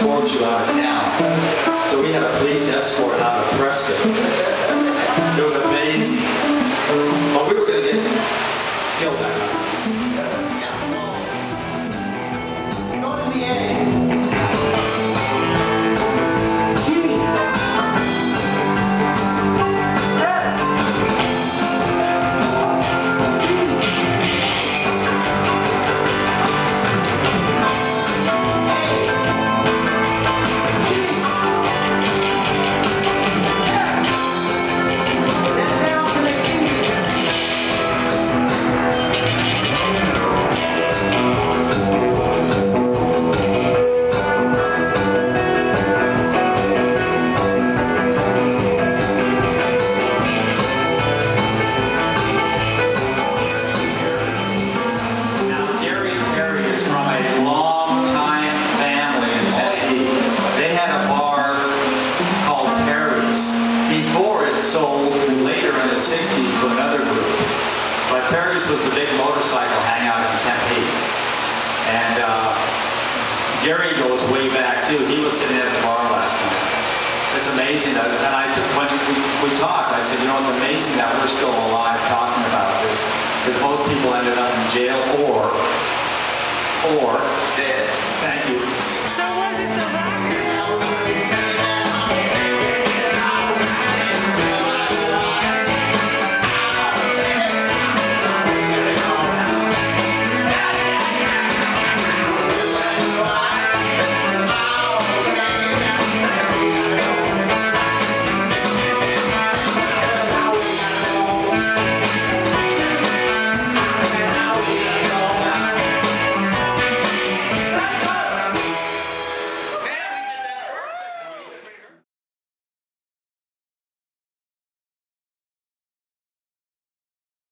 escort you out of town. So we had a police escort out of Prescott. It was amazing. But we were going to get killed that night. Sold later in the 60s to another group. But Perry's was the big motorcycle hangout in Tempe. And Gary goes way back too. He was sitting at the bar last night. It's amazing that, and when we talked, I said, you know, it's amazing that we're still alive talking about this, because most people ended up in jail or dead. Thank you.